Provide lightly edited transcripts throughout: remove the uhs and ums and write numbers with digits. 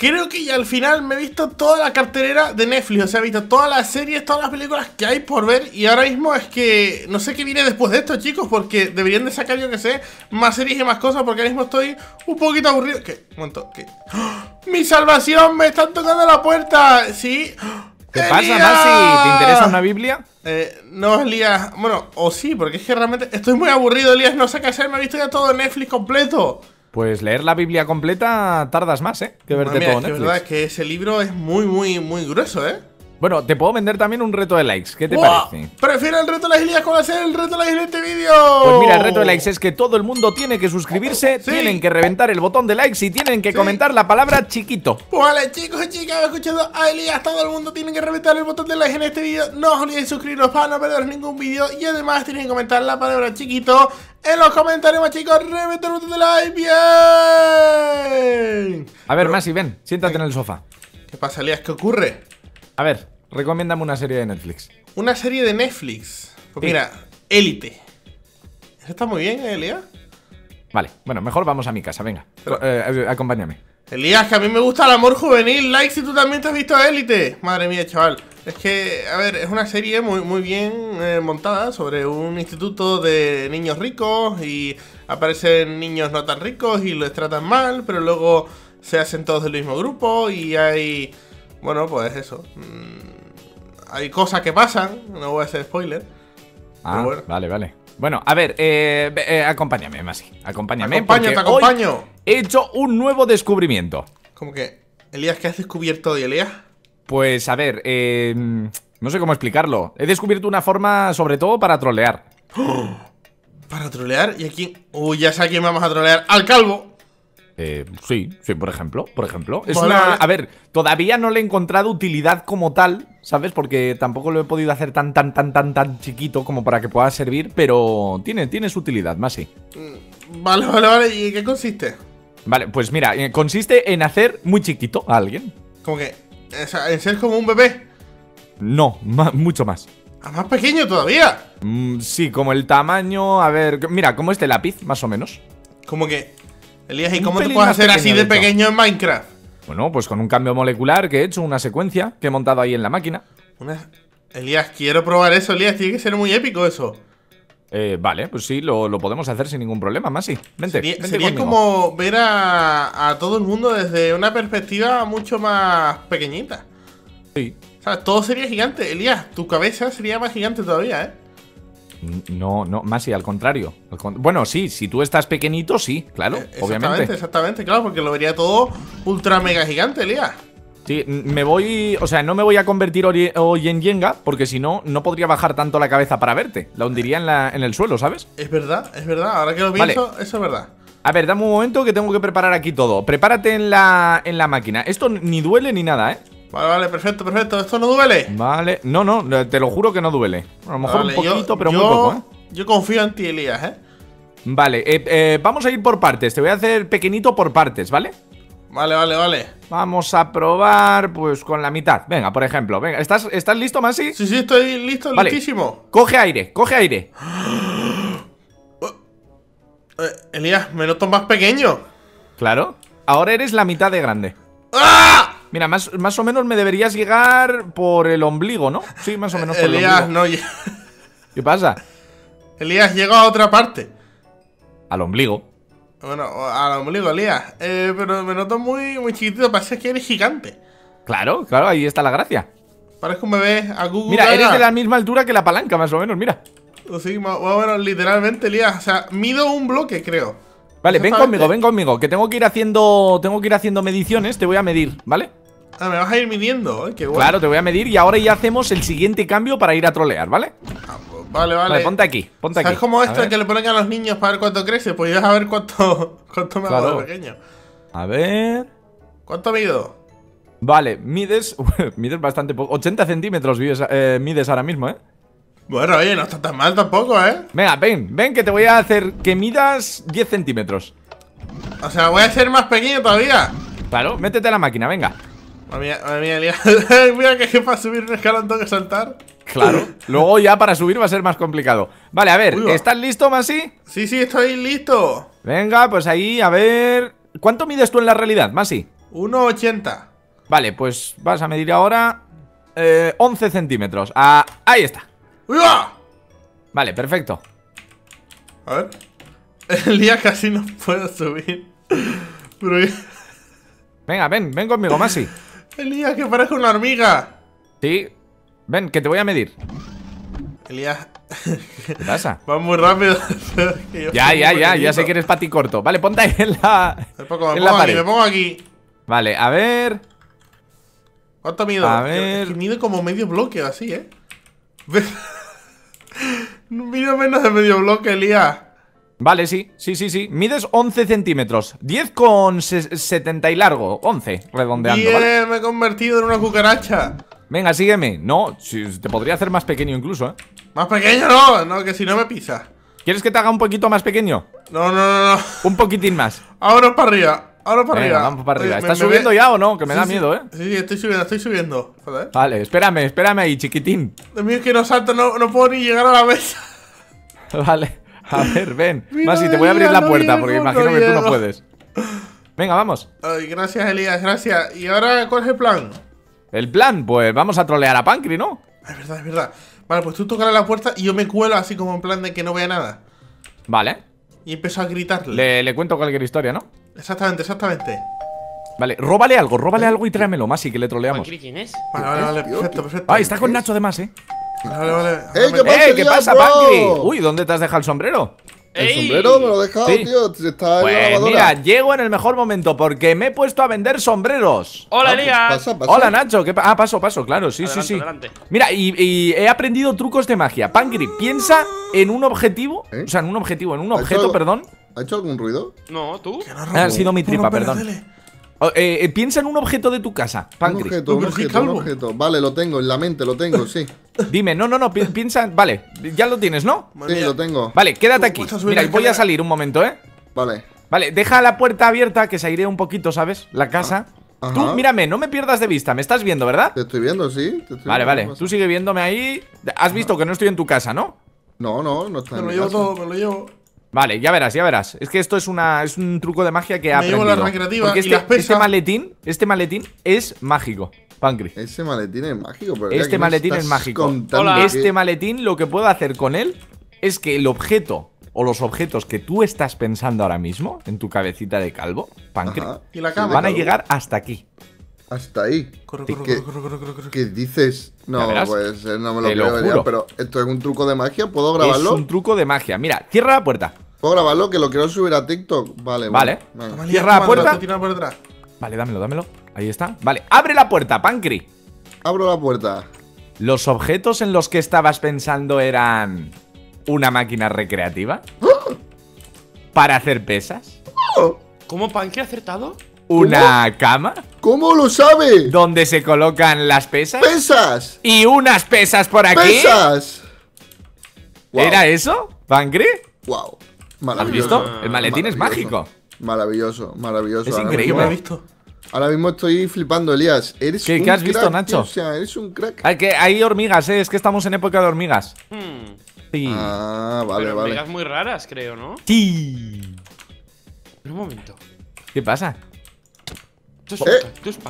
Creo que ya al final me he visto toda la cartelera de Netflix. O sea, he visto todas las series, todas las películas que hay por ver. Y ahora mismo es que no sé qué viene después de esto, chicos, porque deberían de sacar, yo que sé, más series y más cosas, porque ahora mismo estoy un poquito aburrido. ¿Qué? Un momento, ¿qué? ¡Oh! ¡Mi salvación! ¡Me están tocando la puerta! ¿Sí? ¿Qué pasa, Massi? ¿Te interesa una Biblia? No, Elías. Bueno, o sí, porque es que realmente estoy muy aburrido, Elías. No sé qué hacer, me he visto ya todo Netflix completo. Pues leer la Biblia completa tardas más, ¿eh? Que verte todo Netflix. La verdad es que ese libro es muy grueso, ¿eh? Bueno, te puedo vender también un reto de likes. ¿Qué te parece? Prefiero el reto de likes, Elías. ¿Cómo hacer el reto de likes en este vídeo? Pues mira, el reto de likes es que todo el mundo tiene que suscribirse, sí, tienen que reventar el botón de likes y tienen que comentar la palabra chiquito. Pues vale, chicos y chicas, escuchando a Elías, todo el mundo tiene que reventar el botón de likes en este vídeo. No os olvidéis suscribiros para no perderos ningún vídeo y además tenéis que comentar la palabra chiquito en los comentarios, chicos. Reventar el botón de likes. ¡Bien! A ver, Massi, ven, siéntate en el sofá. ¿Qué pasa, Elías? ¿Qué ocurre? A ver, recomiéndame una serie de Netflix. ¿Una serie de Netflix? Pues sí, mira, Élite. Eso está muy bien, Elías. Vale, bueno, mejor vamos a mi casa, venga. Pero, acompáñame. Elías, que a mí me gusta el amor juvenil. Like si tú también te has visto Élite. Madre mía, chaval. Es que, a ver, es una serie muy bien montada sobre un instituto de niños ricos y aparecen niños no tan ricos y los tratan mal, pero luego se hacen todos del mismo grupo y hay... Bueno, pues eso. Hay cosas que pasan. No voy a hacer spoiler. Ah, bueno, vale. Bueno, a ver, acompáñame, Massi. Te acompaño. Hoy he hecho un nuevo descubrimiento. ¿Cómo que? Elías, ¿qué has descubierto hoy, Elías? Pues, a ver, no sé cómo explicarlo. He descubierto una forma, sobre todo, para trolear. ¿Para trolear? ¿Y a quién? Uy, ya sé a quién vamos a trolear. ¡Al calvo! Sí, por ejemplo. Es una, a ver, todavía no le he encontrado utilidad como tal, ¿sabes? Porque tampoco lo he podido hacer tan chiquito como para que pueda servir, pero tiene su utilidad, Massi. Vale. ¿Y qué consiste? Vale, pues mira, consiste en hacer muy chiquito a alguien. ¿Cómo que? ¿En ser como un bebé? No, mucho más. ¿A más pequeño todavía? Sí, como el tamaño, a ver, mira, como este lápiz, más o menos. ¿Cómo que? Elías, ¿y cómo te puedes hacer así de pequeño en Minecraft? Bueno, pues con un cambio molecular que he hecho, una secuencia que he montado ahí en la máquina. Elías, quiero probar eso, Elías, tiene que ser muy épico eso. Vale, pues sí, lo podemos hacer sin ningún problema, Massi. Sería como ver a todo el mundo desde una perspectiva mucho más pequeñita. Sí. O sea, todo sería gigante. Elías, tu cabeza sería más gigante todavía, ¿eh? No, Massi, al contrario. Bueno, sí, si tú estás pequeñito, sí, claro, obviamente. Exactamente, claro, porque lo vería todo ultra mega gigante, Elías. Sí, no me voy a convertir hoy en Jenga, porque si no, no podría bajar tanto la cabeza para verte. La hundiría en el suelo, ¿sabes? Es verdad, ahora que lo pienso, vale. Eso es verdad. A ver, dame un momento que tengo que preparar aquí todo. Prepárate en la máquina. Esto ni duele ni nada, ¿eh? Vale, perfecto. ¿Esto no duele? Vale, no, te lo juro que no duele. A lo mejor vale, un poquito, pero muy poco, ¿eh? Yo confío en ti, Elías, ¿eh? Vale, vamos a ir por partes. Te voy a hacer pequeñito por partes, ¿vale? Vale. Vamos a probar, pues, con la mitad. Venga, por ejemplo, venga. ¿Estás listo, Massi? Sí, estoy listo, vale. Listísimo. Coge aire. Elías, me noto más pequeño. Claro, ahora eres la mitad de grande. ¡Ah! Mira, más o menos me deberías llegar por el ombligo, ¿no? Sí, más o menos por Elías, el ombligo. Elías, no. ¿Qué pasa? Elías, llego a otra parte. Al ombligo. Bueno, al ombligo, Elías. Pero me noto muy chiquitito. Parece que eres gigante. Claro, ahí está la gracia. Parezco un bebé a Google. Mira, eres de la misma altura que la palanca, más o menos, mira. Sí, bueno, literalmente, Elías. O sea, mido un bloque, creo. Vale, ven conmigo, que tengo que ir haciendo mediciones. Te voy a medir, ¿vale? Ah, me vas a ir midiendo, qué bueno. Claro, te voy a medir y ahora ya hacemos el siguiente cambio para ir a trolear, ¿vale? Ah, pues, vale, ponte aquí. ¿Sabes cómo esto que le ponen a los niños para ver cuánto crece? Pues ya a ver cuánto me hago de pequeño. A ver... ¿Cuánto mido? Vale, mides bastante poco. 80 centímetros mides ahora mismo, ¿eh? Bueno, oye, no está tan mal tampoco, ¿eh? Venga, ven que te voy a hacer que midas 10 centímetros. O sea, voy a ser más pequeño todavía. Claro, métete a la máquina, venga. Madre mía, Elías. Mira que para subir un escalón tengo que saltar. Claro, luego ya para subir va a ser más complicado. Vale, a ver, ¿estás listo, Massi? Sí, estoy listo. Venga, pues ahí, a ver. ¿Cuánto mides tú en la realidad, Massi? 1,80. Vale, pues vas a medir ahora 11 centímetros. Ah, ahí está. ¡Uah! Vale, perfecto. A ver. Elías casi no puedo subir. Pero... Venga, ven conmigo, Massi. Elías, que parezco una hormiga. Sí. Ven, que te voy a medir. Elías. ¿Qué pasa? Va muy rápido. Ya sé que eres pati corto. Vale, ponte ahí en la... me pongo aquí. Vale, a ver... ¿Cuánto mido? A ver... Es que mide como medio bloque, así, ¿eh? Mide menos de medio bloque, Elías. Vale, sí. Mides 11 centímetros. 10,70 y largo. 11, redondeando. Bien, ¿vale? Me he convertido en una cucaracha. Venga, sígueme. No, te podría hacer más pequeño incluso, ¿eh? ¿Más pequeño? No, que si no me pisas. ¿Quieres que te haga un poquito más pequeño? No. Un poquitín más. Ahora para arriba. Vamos para arriba. ¿Estás subiendo ya o no? Que me da miedo, ¿eh? Sí, estoy subiendo. Joder. Vale, espérame ahí, chiquitín. Dios mío, es que no salto, no puedo ni llegar a la mesa. Vale, a ver, ven. Massi, te voy a abrir la puerta porque imagino que tú no puedes. Venga, vamos. Ay, gracias, Elías, gracias. ¿Y ahora cuál es el plan? El plan, pues vamos a trolear a Pancri, ¿no? Es verdad. Vale, pues tú tocarás la puerta y yo me cuelo así como en plan de que no vea nada. Vale. Y empezó a gritarle. Le cuento cualquier historia, ¿no? Exactamente. Vale, róbale algo y tráemelo, Massi, que le troleamos. ¿Quién es? Vale, perfecto. Ay, está con Nacho de más, ¿eh? Vale. ¿Qué pasa, Pancri? Uy, ¿dónde te has dejado el sombrero? El sombrero me lo he dejado, tío. Está pues en la lavadora. Mira, llego en el mejor momento porque me he puesto a vender sombreros. Hola, Elías. Pues hola, Nacho. Paso, claro, sí. Adelante. Mira, y he aprendido trucos de magia. Pancri, piensa en un objetivo. ¿Eh? O sea, en un objeto, perdón. ¿Ha hecho algún ruido? No, ¿tú? Ha sido mi tripa, perdón. Piensa en un objeto de tu casa, Pancri. Un objeto. Vale, lo tengo, en la mente lo tengo, sí. Dime, no, piensa... Vale, ya lo tienes, ¿no? Sí, lo tengo. Vale, quédate aquí. Mira, voy a salir un momento, ¿eh? Vale, deja la puerta abierta, que se airea un poquito, ¿sabes? La casa. Ajá. Tú, mírame, no me pierdas de vista. Me estás viendo, ¿verdad? Te estoy viendo, sí. Vale, tú sigue viéndome ahí. Has visto que no estoy en tu casa, ¿no? No está en mi casa. Me lo llevo todo. Vale, ya verás. Es que esto es un truco de magia que ha aprendido. Me llevo la recreativa porque este maletín es mágico, Pancri. Ese maletín es mágico, pero este maletín es mágico. Este maletín, lo que puedo hacer con él es que el objeto o los objetos que tú estás pensando ahora mismo en tu cabecita de calvo, Pancri, van a llegar hasta aquí. Hasta ahí. ¿Qué dices? No, pues no me lo creo, ya, pero esto es un truco de magia. ¿Puedo grabarlo? Es un truco de magia. Mira, cierra la puerta. ¿Puedo grabarlo? Que lo quiero subir a TikTok. Vale. Cierra la puerta. Vale, dámelo. Ahí está. Vale, abre la puerta, Pancri. Abro la puerta. Los objetos en los que estabas pensando eran una máquina recreativa para hacer pesas. ¿Cómo, Pancri, acertado? Una cama. ¿Cómo lo sabe? ¿Dónde se colocan las pesas? ¡Pesas! Y unas pesas por aquí. ¡Pesas! Wow. ¿Era eso, Pancri? ¡Wow! Maravilloso. ¿Has visto? El maletín es mágico. Maravilloso. Es increíble. Ahora mismo estoy flipando, Elías. ¿Qué has visto, Nacho? Tío, o sea, eres un crack. Hay hormigas, ¿eh? Es que estamos en época de hormigas. Sí. Ah, vale. Hormigas muy raras, creo, ¿no? Sí. Un momento. ¿Qué pasa?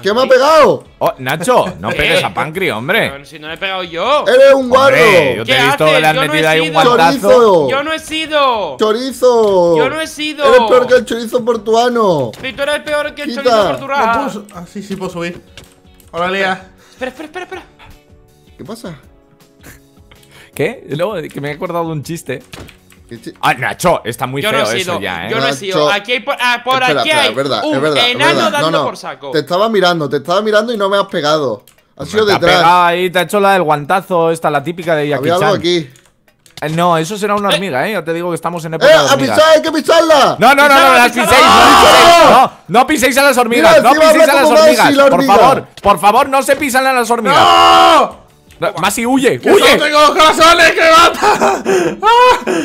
¿Qué me ha pegado? Oh, Nacho, no pegues a Pancri, hombre. Pero si no le he pegado yo. ¡Eres un guarro! Yo te he visto que le has metido ahí un guantazo. ¡Yo no he sido! ¡Chorizo! ¡Yo no he sido! ¡Eres peor que el chorizo portuano! ¡Y tú eres peor que el chorizo portuano! Ah, sí, puedo subir. Hola, Elías. Espera. ¿Qué pasa? ¿Qué? No, que me he acordado de un chiste. Ah, Nacho, está muy feo eso ya, ¿eh? Yo no he sido. Aquí hay por aquí hay un enano dando por saco. Te estaba mirando y no me has pegado. Ha sido detrás. Ahí te ha hecho la del guantazo, esta, la típica de Jackie Chan. Había algo aquí. No, eso será una hormiga, ¿eh? Ya te digo que estamos en época de hormigas. ¡A pisar! ¡Hay que pisarla! No, las piséis. No piséis a las hormigas. No piséis a las hormigas. Por favor, no se pisan a las hormigas. ¡No! Massi, huye. No tengo corazones que mata.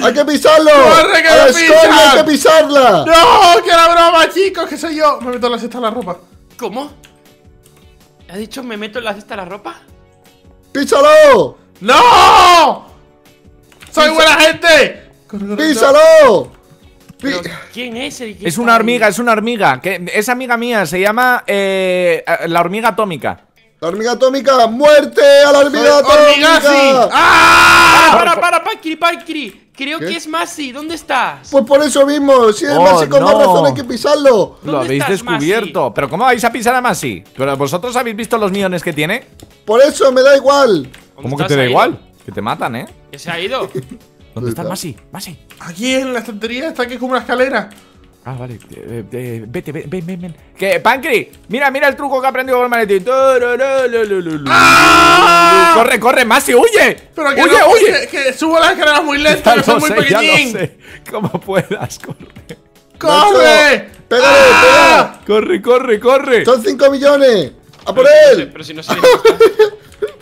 Hay que pisarlo. Corre, que me pisan. Hay que pisarla. No, que la broma, chicos, que soy yo. Me meto en la cesta de la ropa. ¿Cómo? ¿Has dicho me meto en la cesta de la ropa? ¡Písalo! ¡No! ¡Soy buena gente! ¡Písalo! Pero, ¿quién es el que es una hormiga que es amiga mía? Se llama la hormiga atómica. La hormiga atómica, muerte a la hormiga atómica. ¡Ah! Para, Pancri. Creo que es Massi, ¿dónde estás? Pues por eso mismo, si es Massi con más razón hay que pisarlo. Lo habéis descubierto, pero ¿cómo vais a pisar a Massi? ¿Pero vosotros habéis visto los millones que tiene? Por eso me da igual. ¿Cómo que te da igual? Que te matan, ¿eh? Que se ha ido. ¿Dónde está Massi? Massi. Aquí en la estantería, está aquí como una escalera. Ah, vale, vete, ven. ¿Qué? Pancri, mira el truco que he aprendido con el maletín. ¡Ah! Corre, Massi, huye. Pero que huye. Que subo las escaleras muy lentas, son muy pequeñín. Como puedas, corre. ¡Corre! ¡Pégale, pégale! Corre. Son 5 millones. ¡A por él! Pero si no se le gusta.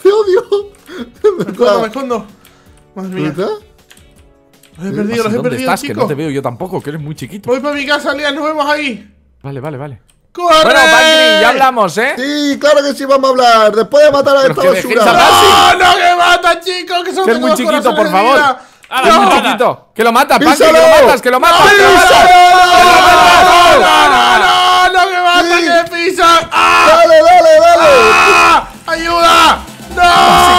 Te odio. Me escondo. Madre mía. Los he perdido, chicos. Que no te veo yo tampoco, que eres muy chiquito. Voy para mi casa, Elías, nos vemos ahí. Vale. ¡Corre! Bueno, Pancri, ya hablamos, ¿eh? Sí, claro que sí vamos a hablar. Después de matar a esta basura. ¡No, que mata, chicos! Que es muy chiquito, por favor. ¡Es muy chiquito! ¡Que lo mata, Pancri! ¡Que lo matas! ¡No, que mata, que pisa! ¡Dale! ¡Ayuda! ¡No!